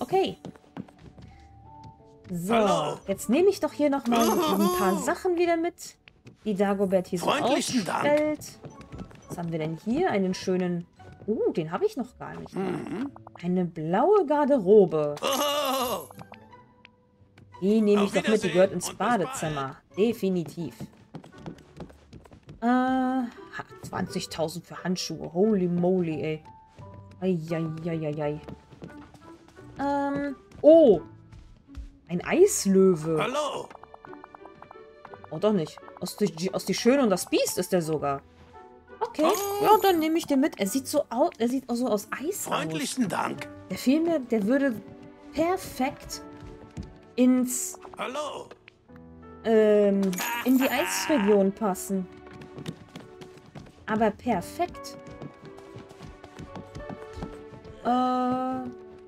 Okay. So, hallo. Jetzt nehme ich doch hier nochmal ein paar Sachen wieder mit, die Dagobert hier so aufstellt. Dank. Was haben wir denn hier? Einen schönen... Oh, den habe ich noch gar nicht. Eine blaue Garderobe. Die nehme ich doch mit, die gehört ins Badezimmer. Definitiv. 20.000 für Handschuhe. Holy moly, ey. Eieieiei. Oh! Ein Eislöwe. Hallo! Oh, doch nicht. Aus die Schöne und das Biest ist der sogar. Okay. Oh. Ja, dann nehme ich den mit. Er sieht auch so aus Eis Freundlichen aus. Dank. Der Film, der würde perfekt ins... Hallo! In die Eisregion passen. Aber perfekt.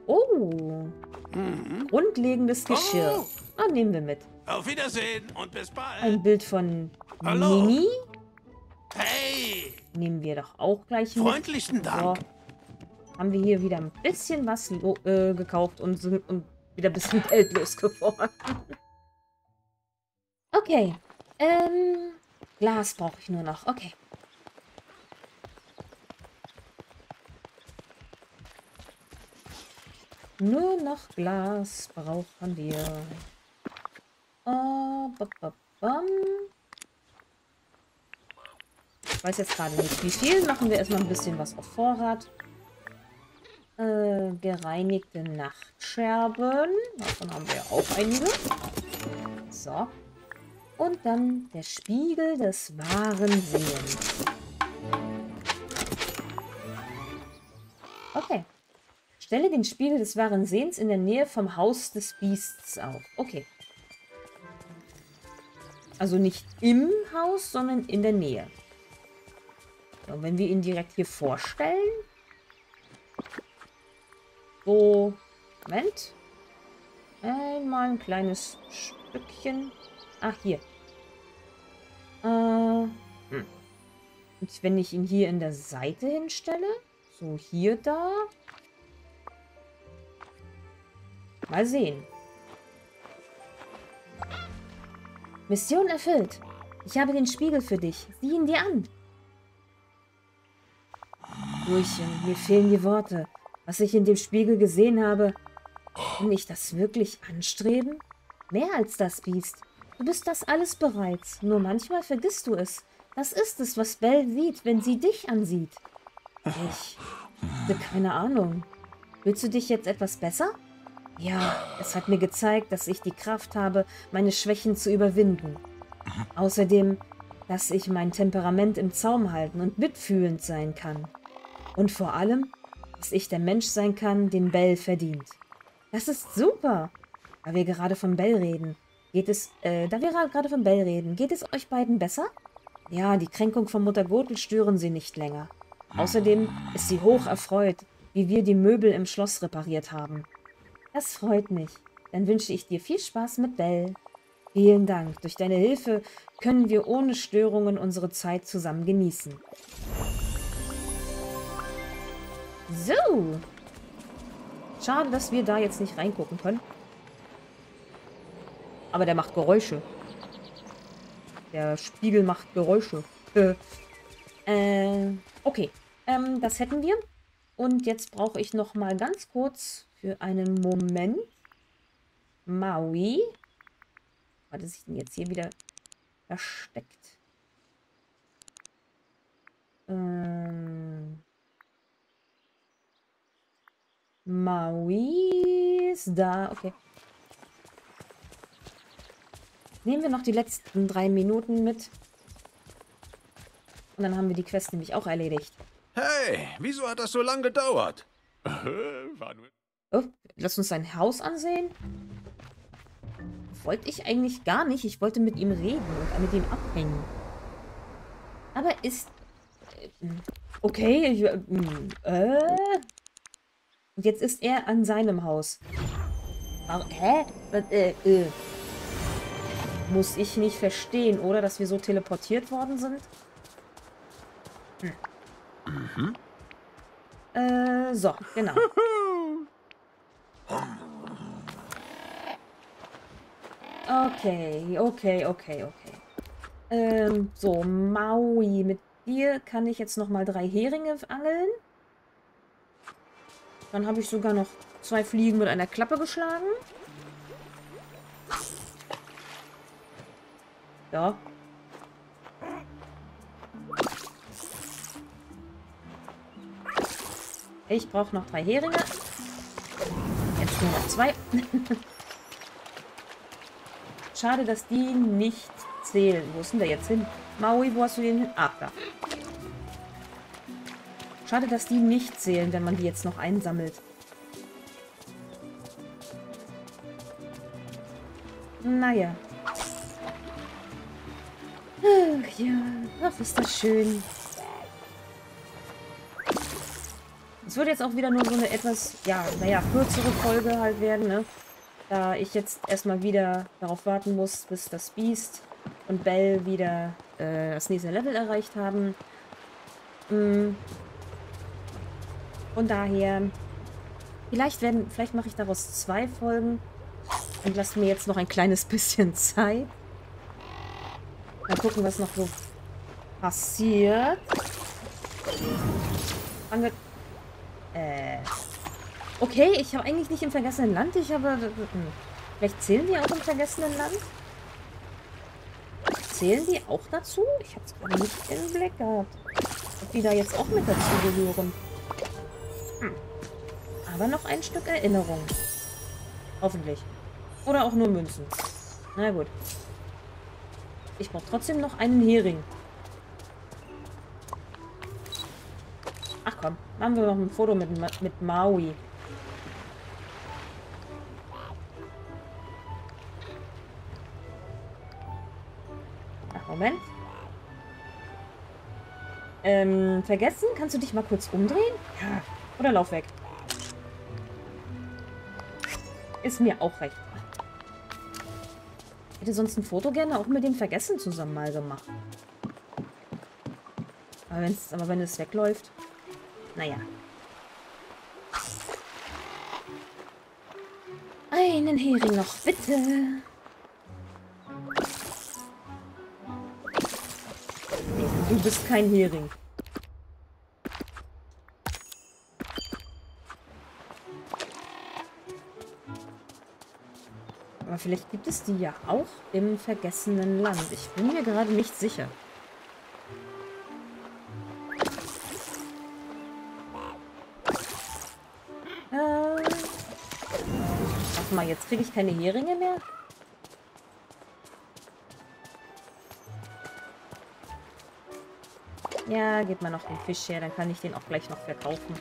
Oh. Grundlegendes Geschirr. Ah, nehmen wir mit. Auf Wiedersehen und bis bald. Ein Bild von Mini. Hey. Nehmen wir doch auch gleich mit. Freundlichen Dank. So. Haben wir hier wieder ein bisschen was gekauft und sind wieder ein bisschen geldlos geworden. Okay. Glas brauche ich nur noch. Okay. Nur noch Glas brauchen wir. Ich weiß jetzt gerade nicht, wie viel. Machen wir erstmal ein bisschen was auf Vorrat. Gereinigte Nachtscherben. Davon haben wir auch einige. So. Und dann der Spiegel des wahren Sehens. Okay. Stelle den Spiegel des wahren Sehens in der Nähe vom Haus des Biests auf. Okay. Also nicht im Haus, sondern in der Nähe. So, und wenn wir ihn direkt hier vorstellen. So. Moment. Einmal ein kleines Stückchen. Ach, hier. Und wenn ich ihn hier in der Seite hinstelle. So, hier da. Mal sehen. Mission erfüllt. Ich habe den Spiegel für dich. Sieh ihn dir an. Ruhigchen, mir fehlen die Worte. Was ich in dem Spiegel gesehen habe. Kann ich das wirklich anstreben? Mehr als das, Biest. Du bist das alles bereits. Nur manchmal vergisst du es. Das ist es, was Belle sieht, wenn sie dich ansieht. Ich hatte keine Ahnung. Willst du dich jetzt etwas besser? Ja, es hat mir gezeigt, dass ich die Kraft habe, meine Schwächen zu überwinden. Außerdem, dass ich mein Temperament im Zaum halten und mitfühlend sein kann. Und vor allem, dass ich der Mensch sein kann, den Belle verdient. Das ist super! Da wir gerade von Belle reden, geht es euch beiden besser? Ja, die Kränkung von Mutter Gothel stören sie nicht länger. Außerdem ist sie hoch erfreut, wie wir die Möbel im Schloss repariert haben. Das freut mich. Dann wünsche ich dir viel Spaß mit Belle. Vielen Dank. Durch deine Hilfe können wir ohne Störungen unsere Zeit zusammen genießen. So. Schade, dass wir da jetzt nicht reingucken können. Aber der macht Geräusche. Der Spiegel macht Geräusche. Okay. Das hätten wir. Und jetzt brauche ich noch mal ganz kurz... Für einen Moment. Maui. Warte, dass ich den jetzt hier wieder versteckt. Maui ist da. Okay. Nehmen wir noch die letzten 3 Minuten mit. Und dann haben wir die Quest nämlich auch erledigt. Hey, wieso hat das so lange gedauert? War nur... Oh, lass uns sein Haus ansehen. Wollte ich eigentlich gar nicht. Ich wollte mit ihm reden und mit ihm abhängen. Aber ist... Okay. Und jetzt ist er an seinem Haus. Hä? Muss ich nicht verstehen, oder? Dass wir so teleportiert worden sind? So, genau. Okay. So, Maui, mit dir kann ich jetzt nochmal 3 Heringe angeln. Dann habe ich sogar noch 2 Fliegen mit einer Klappe geschlagen. Ja. Ich brauche noch 3 Heringe. Jetzt nur noch 2. Schade, dass die nicht zählen. Wo ist denn der jetzt hin? Maui, wo hast du den hin? Ah, da. Schade, dass die nicht zählen, wenn man die jetzt noch einsammelt. Naja. Ach ja, ach ist das schön. Es wird jetzt auch wieder nur so eine etwas, ja, naja, kürzere Folge halt werden, ne? Da ich jetzt erstmal wieder darauf warten muss, bis das Biest und Belle wieder das nächste Level erreicht haben. Von daher, vielleicht mache ich daraus 2 Folgen und lasse mir jetzt noch ein kleines bisschen Zeit. Mal gucken, was noch so passiert. Okay, ich habe eigentlich nicht im vergessenen Land. Ich habe... Vielleicht zählen die auch im vergessenen Land? Zählen die auch dazu? Ich habe es gerade nicht im Blick gehabt. Ob die da jetzt auch mit dazu gehören. Aber noch ein Stück Erinnerung. Hoffentlich. Oder auch nur Münzen. Na gut. Ich brauche trotzdem noch einen Hering. Ach komm, machen wir noch ein Foto mit Maui. Ach, Moment. Vergessen? Kannst du dich mal kurz umdrehen? Ja. Oder lauf weg. Ist mir auch recht. Ich hätte sonst ein Foto gerne auch mit dem Vergessen zusammen mal gemacht. Aber wenn es wegläuft... Naja. Einen Hering noch, bitte. Du bist kein Hering. Aber vielleicht gibt es die ja auch im vergessenen Land. Ich bin mir gerade nicht sicher. Mal, jetzt kriege ich keine Heringe mehr. Ja, gebt mal noch den Fisch her, dann kann ich den auch gleich noch verkaufen.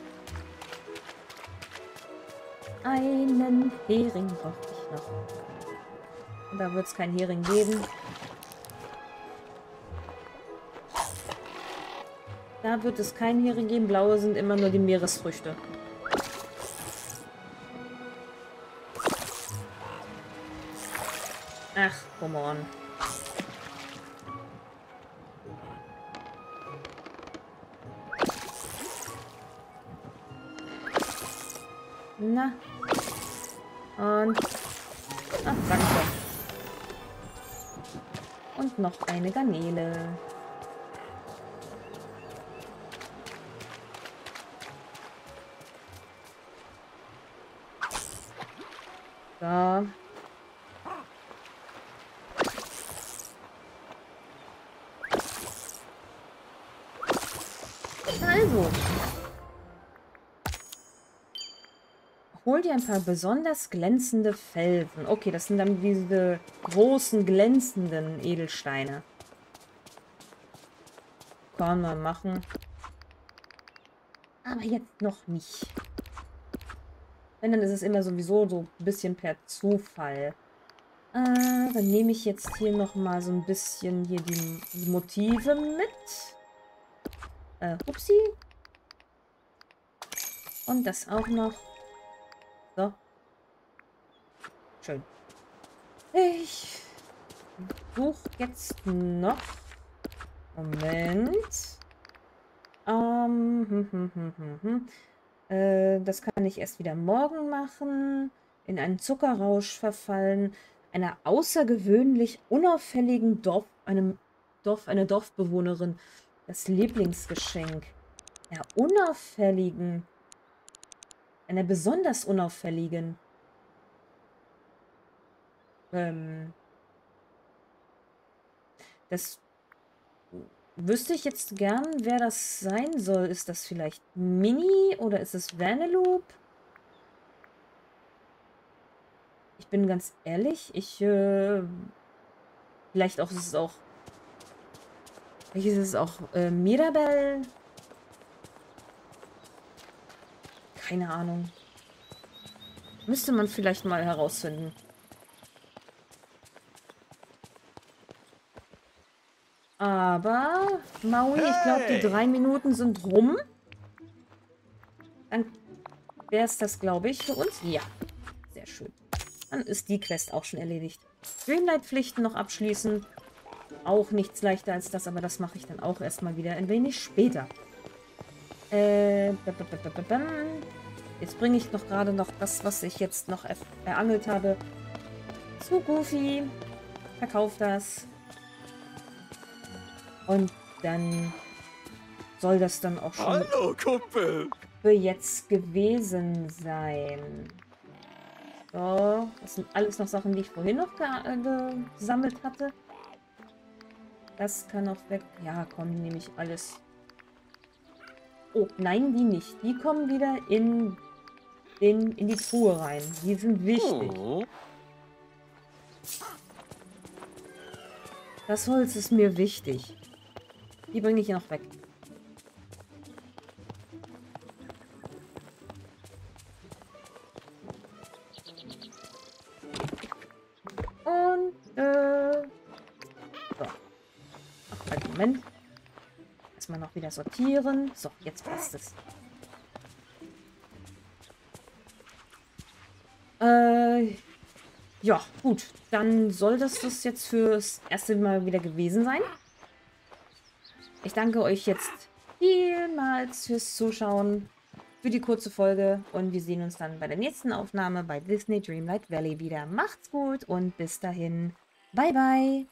Einen Hering brauche ich noch. Da wird es keinen Hering geben. Da wird es keinen Hering geben. Blaue sind immer nur die Meeresfrüchte. Ach, come on. Na. Und. Ach, danke. Und noch eine Garnele. So. Also. Hol dir ein paar besonders glänzende Felsen. Okay, das sind dann diese großen, glänzenden Edelsteine. Kann man machen. Aber jetzt noch nicht. Wenn, dann ist es immer sowieso so ein bisschen per Zufall. Dann nehme ich jetzt hier nochmal so ein bisschen hier die Motive mit. Upsi. Und das auch noch. So. Schön. Ich suche jetzt noch. Moment. Das kann ich erst wieder morgen machen. In einen Zuckerrausch verfallen. einer außergewöhnlich unauffälligen einer Dorfbewohnerin, das Lieblingsgeschenk. Einer unauffälligen, einer besonders unauffälligen. Das wüsste ich jetzt gern, wer das sein soll. Ist das vielleicht Minnie oder ist es Vanellope? Ich bin ganz ehrlich, vielleicht auch ist es auch... Vielleicht ist es auch Mirabel? Keine Ahnung. Müsste man vielleicht mal herausfinden. Aber, Maui, ich glaube, die 3 Minuten sind rum. Dann wäre es das, glaube ich, für uns. Ja, sehr schön. Dann ist die Quest auch schon erledigt. Dreamlight-Pflichten noch abschließen. Auch nichts leichter als das, aber das mache ich dann auch erstmal wieder ein wenig später. Jetzt bringe ich noch gerade noch das, was ich jetzt noch erangelt habe, zu Goofy. Verkauf das. Und dann soll das dann auch schon Hallo, Kumpel. Für jetzt gewesen sein. So, das sind alles noch Sachen, die ich vorhin noch gesammelt hatte. Das kann auch weg. Ja, komm, nehme ich alles. Oh, nein, die nicht. Die kommen wieder in die Truhe rein. Die sind wichtig. Oh. Das Holz ist mir wichtig. Die bringe ich noch weg. Und, so. Ach, einen Moment. Erstmal noch wieder sortieren. So, jetzt passt es. Ja, gut. Dann soll das jetzt fürs erste Mal wieder gewesen sein. Ich danke euch jetzt vielmals fürs Zuschauen, für die kurze Folge und wir sehen uns dann bei der nächsten Aufnahme bei Disney Dreamlight Valley wieder. Macht's gut und bis dahin. Bye, bye.